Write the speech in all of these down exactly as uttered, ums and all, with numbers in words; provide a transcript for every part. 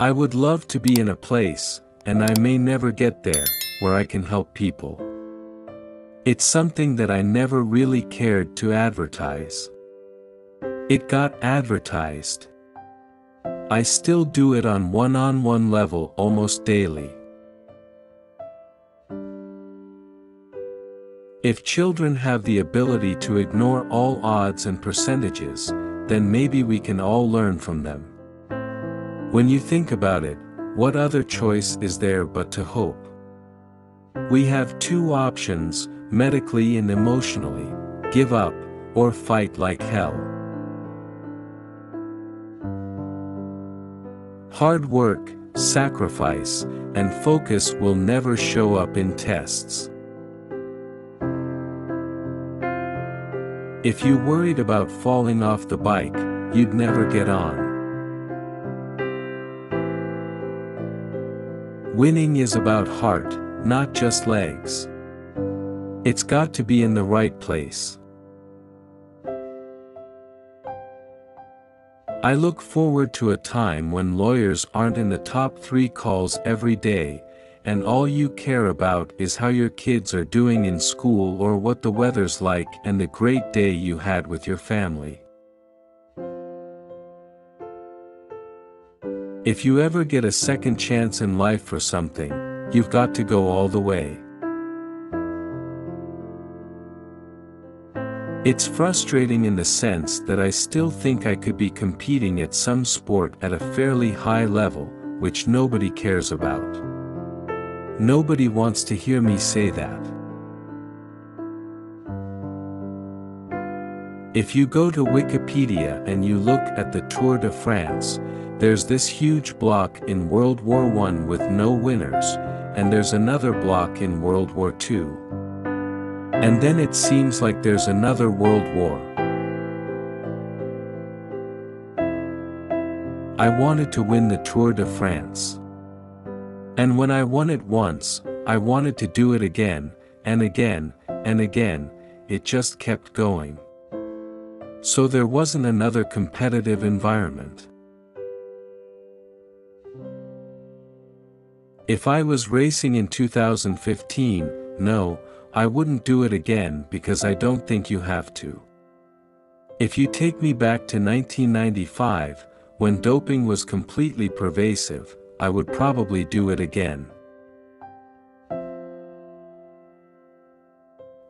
I would love to be in a place, and I may never get there, where I can help people. It's something that I never really cared to advertise. It got advertised. I still do it on one-on-one level almost daily. If children have the ability to ignore all odds and percentages, then maybe we can all learn from them. When you think about it, what other choice is there but to hope? We have two options, medically and emotionally: give up, or fight like hell. Hard work, sacrifice, and focus will never show up in tests. If you worried about falling off the bike, you'd never get on. Winning is about heart, not just legs. It's got to be in the right place. I look forward to a time when lawyers aren't in the top three calls every day, and all you care about is how your kids are doing in school or what the weather's like and the great day you had with your family. If you ever get a second chance in life for something, you've got to go all the way. It's frustrating in the sense that I still think I could be competing at some sport at a fairly high level, which nobody cares about. Nobody wants to hear me say that. If you go to Wikipedia and you look at the Tour de France, there's this huge block in World War One with no winners, and there's another block in World War Two. And then it seems like there's another world war. I wanted to win the Tour de France. And when I won it once, I wanted to do it again, and again, and again. It just kept going. So there wasn't another competitive environment. If I was racing in two thousand fifteen, no, I wouldn't do it again, because I don't think you have to. If you take me back to nineteen ninety-five, when doping was completely pervasive, I would probably do it again.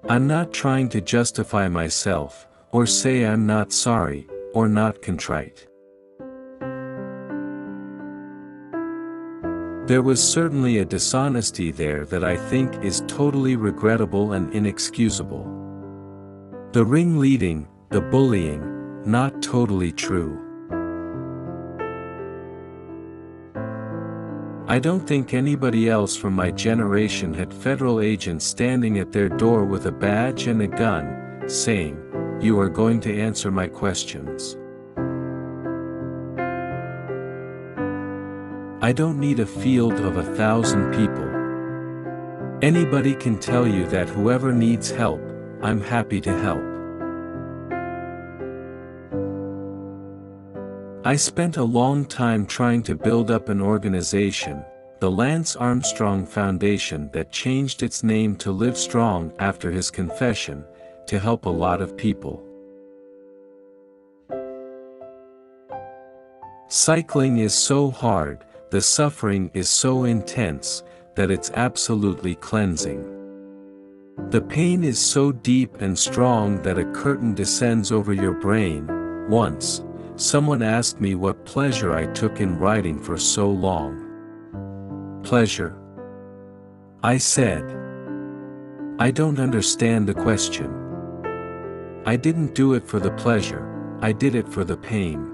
I'm not trying to justify myself, or say I'm not sorry, or not contrite. There was certainly a dishonesty there that I think is totally regrettable and inexcusable. The ringleading, the bullying, not totally true. I don't think anybody else from my generation had federal agents standing at their door with a badge and a gun, saying, "You are going to answer my questions." I don't need a field of a thousand people. Anybody can tell you that whoever needs help, I'm happy to help. I spent a long time trying to build up an organization, the Lance Armstrong Foundation, that changed its name to Live Strong after his confession, to help a lot of people. Cycling is so hard, the suffering is so intense, that it's absolutely cleansing. The pain is so deep and strong that a curtain descends over your brain. Once, someone asked me what pleasure I took in riding for so long. Pleasure? I said. I don't understand the question. I didn't do it for the pleasure, I did it for the pain.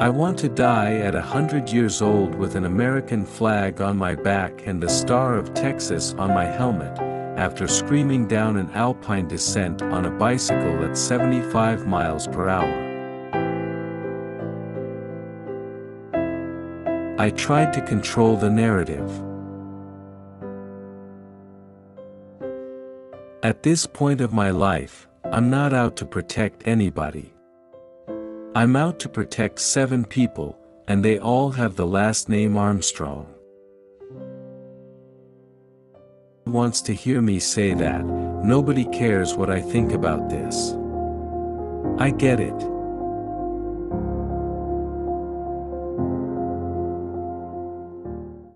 I want to die at a hundred years old with an American flag on my back and the Star of Texas on my helmet, after screaming down an alpine descent on a bicycle at seventy-five miles per hour. I tried to control the narrative. At this point of my life, I'm not out to protect anybody. I'm out to protect seven people, and they all have the last name Armstrong. Nobody wants to hear me say that. Nobody cares what I think about this. I get it.